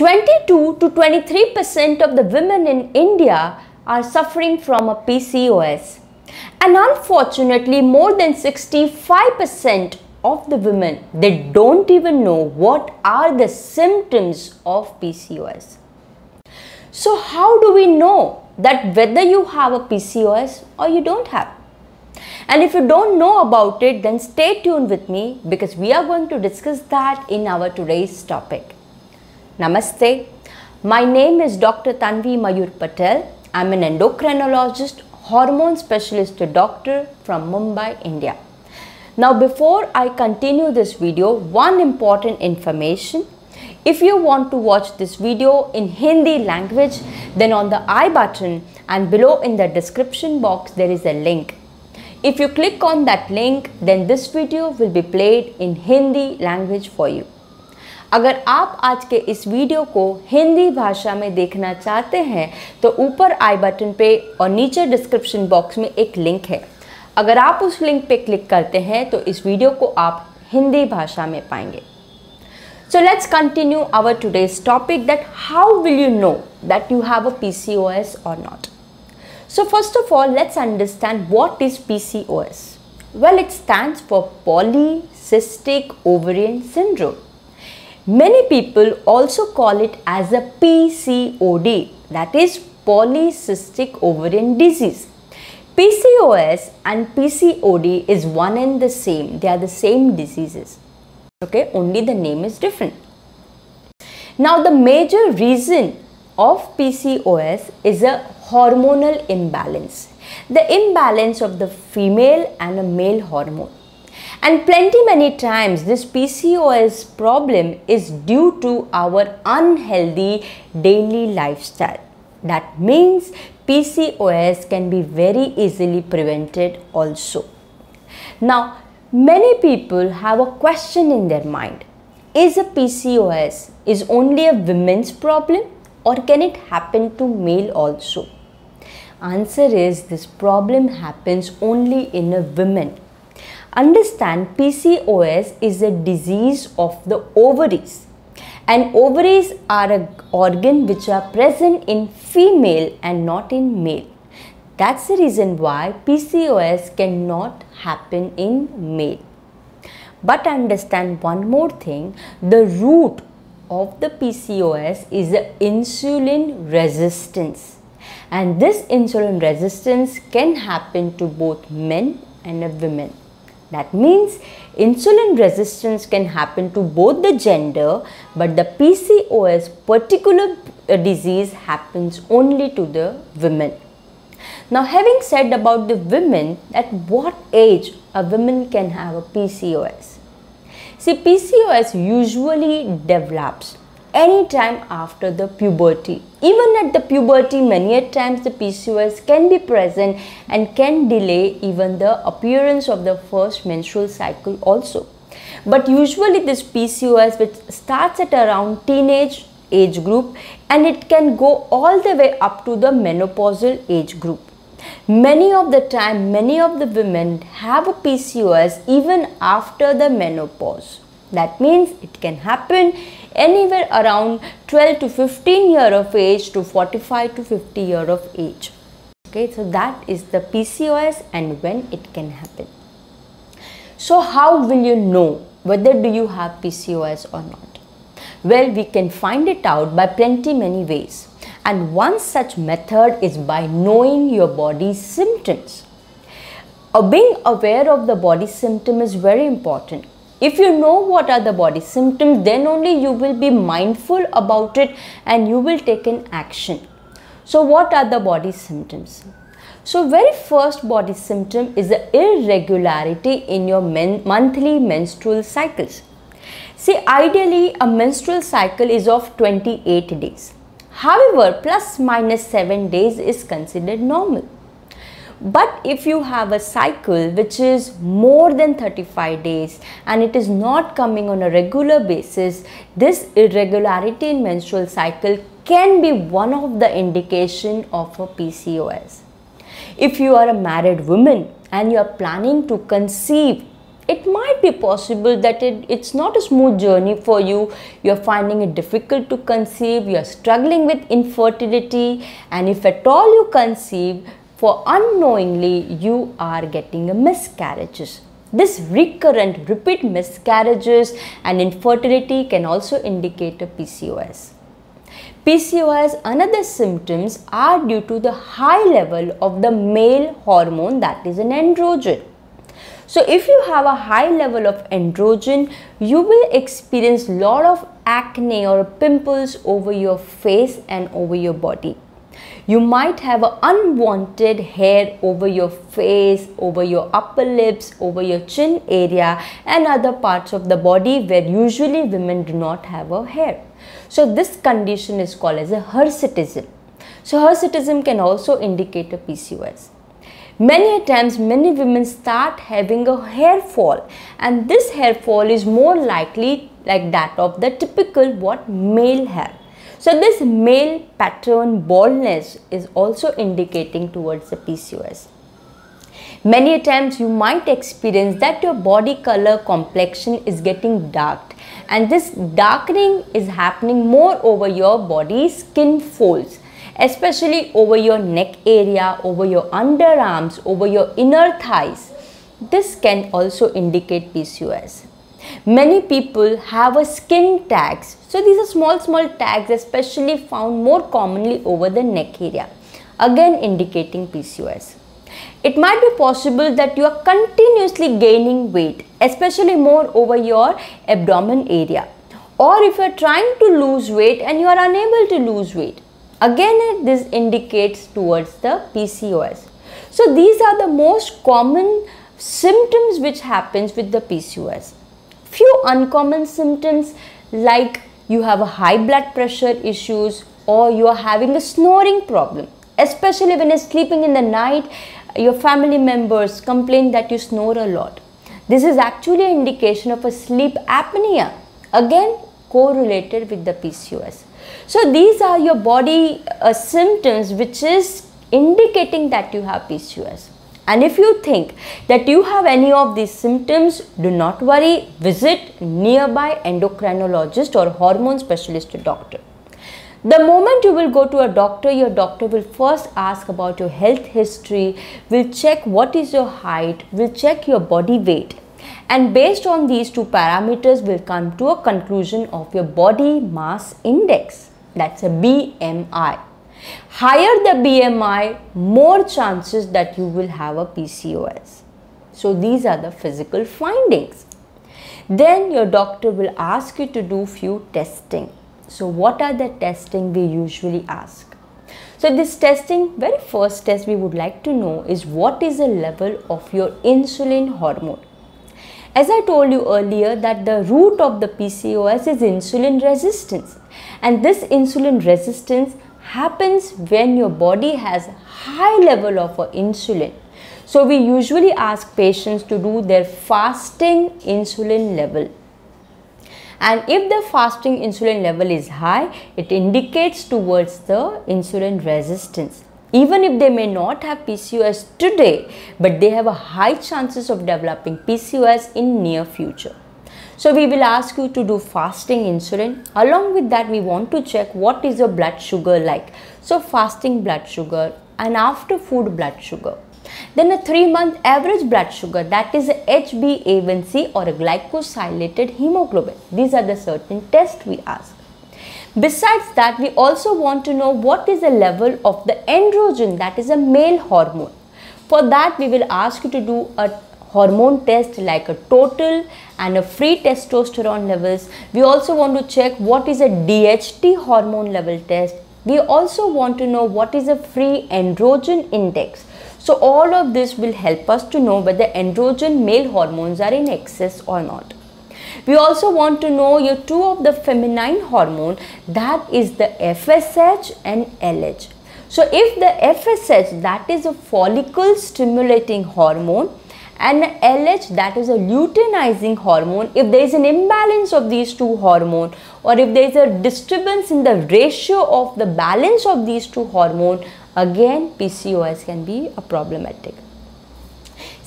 22 to 23% of the women in India are suffering from a PCOS. And unfortunately, more than 65% of the women, they don't even know what are the symptoms of PCOS. So how do we know that whether you have a PCOS or you don't have? And if you don't know about it, then stay tuned with me because we are going to discuss that in our today's topic. Namaste. My name is Dr. Tanvi Mayur Patel. I'm an endocrinologist, hormone specialist doctor from Mumbai, India. Now, before I continue this video, one important information. If you want to watch this video in Hindi language, then on the I button and below in the description box, there is a link. If you click on that link, then this video will be played in Hindi language for you. अगर आप आज के इस video को हिंदी भाषा में देखना चाहते हैं, तो ऊपर आई बटन पे और नीचे डिस्क्रिप्शन बॉक्स में एक लिंक है। अगर आप उस लिंक पे क्लिक करते हैं, तो इस वीडियो को आप हिंदी भाषा में पाएंगे। So let's continue our today's topic that how will you know that you have a PCOS or not. So first of all, let's understand what is PCOS. Well, it stands for Polycystic Ovarian Syndrome. Many people also call it as a PCOD, that is Polycystic Ovarian Disease. PCOS and PCOD is one and the same. They are the same diseases. Okay, only the name is different. Now, the major reason of PCOS is a hormonal imbalance, the imbalance of the female and a male hormone. And plenty many times this PCOS problem is due to our unhealthy daily lifestyle. That means PCOS can be very easily prevented also. Now, many people have a question in their mind. Is a PCOS is only a women's problem or can it happen to male also? Answer is this problem happens only in a woman. Understand PCOS is a disease of the ovaries, and ovaries are an organ which are present in female and not in male. That's the reason why PCOS cannot happen in male. But understand one more thing, the root of the PCOS is the insulin resistance. And this insulin resistance can happen to both men and women. That means insulin resistance can happen to both the gender, but the PCOS particular disease happens only to the women. Now, having said about the women, at what age a woman can have a PCOS? See, PCOS usually develops anytime after the puberty. Even at the puberty, many a times the PCOS can be present and can delay even the appearance of the first menstrual cycle also. But usually this PCOS, which starts at around teenage age group, and it can go all the way up to the menopausal age group. Many of the time, many of the women have a PCOS even after the menopause. That means it can happen anywhere around 12 to 15 year of age to 45 to 50 year of age. Okay, so that is the PCOS and when it can happen. So how will you know whether do you have PCOS or not? Well, we can find it out by plenty many ways, and one such method is by knowing your body's symptoms. Being aware of the body symptom is very important. If you know what are the body symptoms, then only you will be mindful about it and you will take an action. So what are the body symptoms? So very first body symptom is the irregularity in your monthly menstrual cycles. See, ideally a menstrual cycle is of 28 days. However, plus minus 7 days is considered normal. But if you have a cycle which is more than 35 days and it is not coming on a regular basis, this irregularity in menstrual cycle can be one of the indication of a PCOS. If you are a married woman and you are planning to conceive, it might be possible that it's not a smooth journey for you. You're finding it difficult to conceive, you're struggling with infertility, and if at all you conceive, for unknowingly you are getting a miscarriages. This recurrent repeat miscarriages and infertility can also indicate a PCOS. PCOS, another symptoms are due to the high level of the male hormone, that is an androgen. So if you have a high level of androgen, you will experience lot of acne or pimples over your face and over your body. You might have an unwanted hair over your face, over your upper lips, over your chin area and other parts of the body where usually women do not have a hair. So this condition is called as a hirsutism. So hirsutism can also indicate a PCOS. Many times, many women start having a hair fall, and this hair fall is more likely like that of the typical what male hair. So this male pattern baldness is also indicating towards the PCOS. Many times you might experience that your body color complexion is getting dark, and this darkening is happening more over your body skin folds, especially over your neck area, over your underarms, over your inner thighs. This can also indicate PCOS. Many people have a skin tags. So these are small tags especially found more commonly over the neck area, again indicating PCOS. It might be possible that you are continuously gaining weight, especially more over your abdomen area, or if you are trying to lose weight and you are unable to lose weight. Again, this indicates towards the PCOS. So these are the most common symptoms which happens with the PCOS. Few uncommon symptoms like you have a high blood pressure issues, or you are having a snoring problem. Especially when you're sleeping in the night, your family members complain that you snore a lot. This is actually an indication of a sleep apnea. Again, correlated with the PCOS. So these are your body symptoms which is indicating that you have PCOS. And if you think that you have any of these symptoms, do not worry, visit nearby endocrinologist or hormone specialist doctor. The moment you will go to a doctor, your doctor will first ask about your health history, will check what is your height, will check your body weight. And based on these two parameters, will come to a conclusion of your body mass index, that's a BMI. Higher the BMI, more chances that you will have a PCOS. So these are the physical findings. Then your doctor will ask you to do few testing. So what are the testing we usually ask? So this testing, very first test we would like to know is what is the level of your insulin hormone. As I told you earlier that the root of the PCOS is insulin resistance, and this insulin resistance happens when your body has high level of insulin. So we usually ask patients to do their fasting insulin level. And if the fasting insulin level is high, it indicates towards the insulin resistance. Even if they may not have PCOS today, but they have a high chances of developing PCOS in near future. So we will ask you to do fasting insulin. Along with that, we want to check what is your blood sugar like. So fasting blood sugar and after food blood sugar. Then a 3-month average blood sugar, that is HbA1c or a glycosylated hemoglobin. These are the certain tests we ask. Besides that, we also want to know what is the level of the androgen, that is a male hormone. For that, we will ask you to do a hormone test like a total and a free testosterone levels. We also want to check what is a DHT hormone level test. We also want to know what is a free androgen index. So all of this will help us to know whether androgen male hormones are in excess or not. We also want to know your two of the feminine hormone, that is the FSH and LH. So if the FSH, that is a follicle stimulating hormone, and LH, that is a luteinizing hormone, if there is an imbalance of these two hormones, or if there is a disturbance in the ratio of the balance of these two hormones, again PCOS can be a problematic.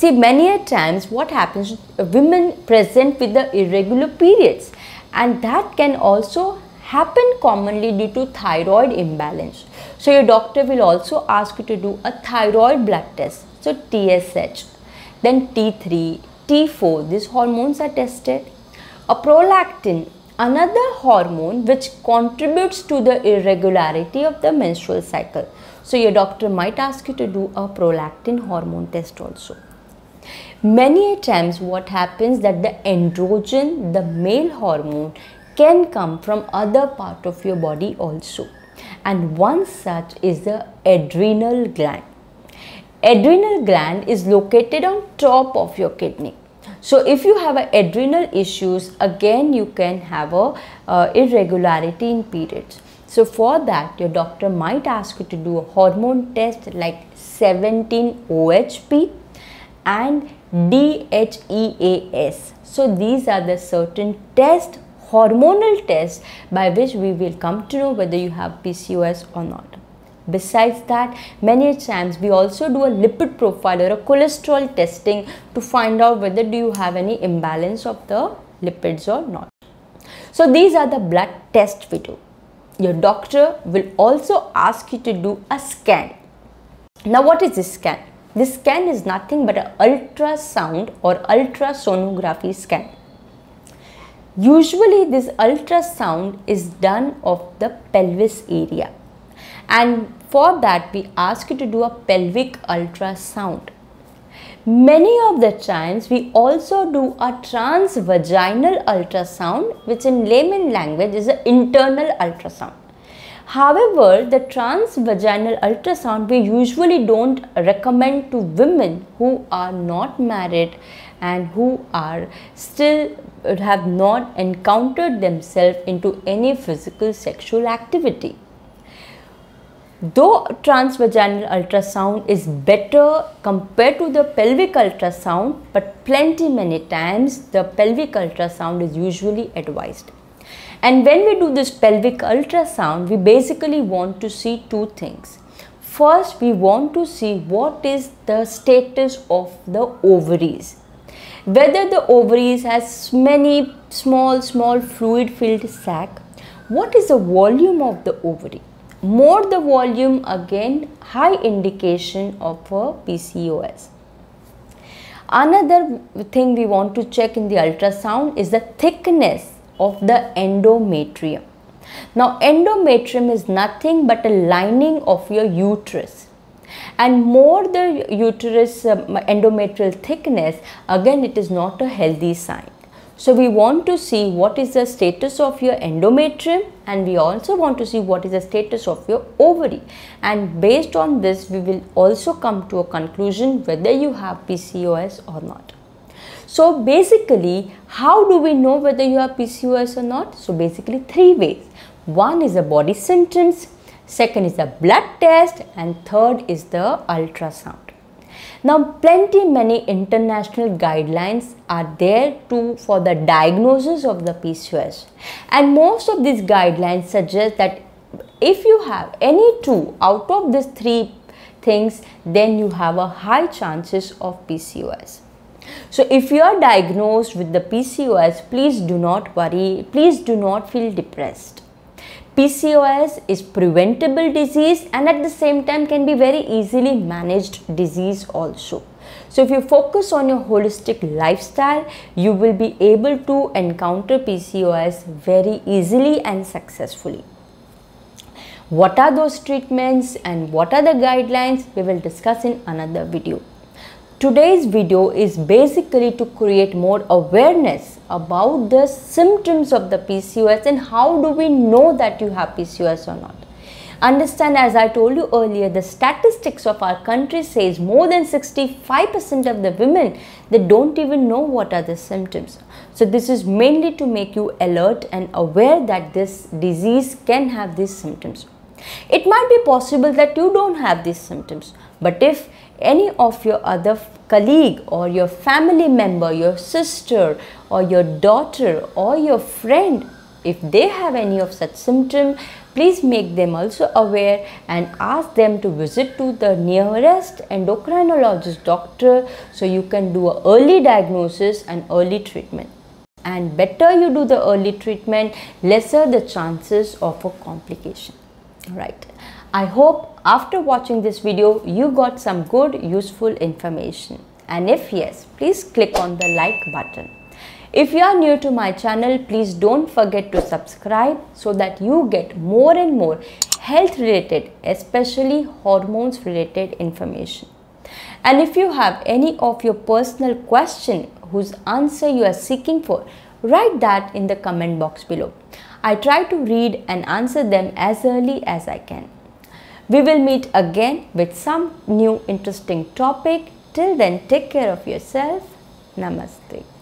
See, many a times what happens, women present with the irregular periods, and that can also happen commonly due to thyroid imbalance. So your doctor will also ask you to do a thyroid blood test. So TSH, then T3, T4, these hormones are tested. A prolactin, another hormone which contributes to the irregularity of the menstrual cycle. So your doctor might ask you to do a prolactin hormone test also. Many times what happens that the androgen, the male hormone, can come from other part of your body also. And one such is the adrenal gland. Adrenal gland is located on top of your kidney. So if you have adrenal issues, again you can have a irregularity in periods. So for that, your doctor might ask you to do a hormone test like 17 OHP and DHEAS. So these are the certain tests, hormonal tests, by which we will come to know whether you have PCOS or not. Besides that, many times we also do a lipid profile or a cholesterol testing to find out whether do you have any imbalance of the lipids or not. So these are the blood tests we do. Your doctor will also ask you to do a scan. Now what is this scan? This scan is nothing but an ultrasound or ultrasonography scan. Usually this ultrasound is done of the pelvis area. And for that, we ask you to do a pelvic ultrasound. Many of the times, we also do a transvaginal ultrasound, which in layman language is an internal ultrasound. However, the transvaginal ultrasound, we usually don't recommend to women who are not married and who are still have not encountered themselves into any physical sexual activity. Though transvaginal ultrasound is better compared to the pelvic ultrasound, but plenty many times the pelvic ultrasound is usually advised. And when we do this pelvic ultrasound, we basically want to see two things. First, we want to see what is the status of the ovaries. Whether the ovaries has many small fluid filled sac. What is the volume of the ovary? More the volume, again high indication of a PCOS. Another thing we want to check in the ultrasound is the thickness of the endometrium. Now endometrium is nothing but a lining of your uterus, and more the uterus endometrial thickness, again it is not a healthy sign. So we want to see what is the status of your endometrium, and we also want to see what is the status of your ovary. And based on this, we will also come to a conclusion whether you have PCOS or not. So basically, how do we know whether you have PCOS or not? So basically three ways. One is the body symptoms, second is the blood test, and third is the ultrasound. Now, plenty many international guidelines are there too for the diagnosis of the PCOS, and most of these guidelines suggest that if you have any two out of these three things, then you have a high chances of PCOS. So if you are diagnosed with the PCOS, please do not worry, please do not feel depressed. PCOS is preventable disease, and at the same time can be very easily managed disease also. So if you focus on your holistic lifestyle, you will be able to encounter PCOS very easily and successfully. What are those treatments and what are the guidelines, we will discuss in another video. Today's video is basically to create more awareness about the symptoms of the PCOS and how do we know that you have PCOS or not. Understand, as I told you earlier, the statistics of our country says more than 65% of the women, they don't even know what are the symptoms. So this is mainly to make you alert and aware that this disease can have these symptoms. It might be possible that you don't have these symptoms, but if any of your other colleague or your family member, your sister or your daughter or your friend, if they have any of such symptom, Please make them also aware and ask them to visit to the nearest endocrinologist doctor so you can do an early diagnosis and early treatment. And better you do the early treatment, lesser the chances of a complication. Right. I hope after watching this video, you got some good, useful information. And if yes, please click on the like button. If you are new to my channel, please don't forget to subscribe so that you get more and more health related, especially hormones related information. And if you have any of your personal question whose answer you are seeking for, write that in the comment box below. I try to read and answer them as early as I can. We will meet again with some new interesting topic. Till then, take care of yourself. Namaste.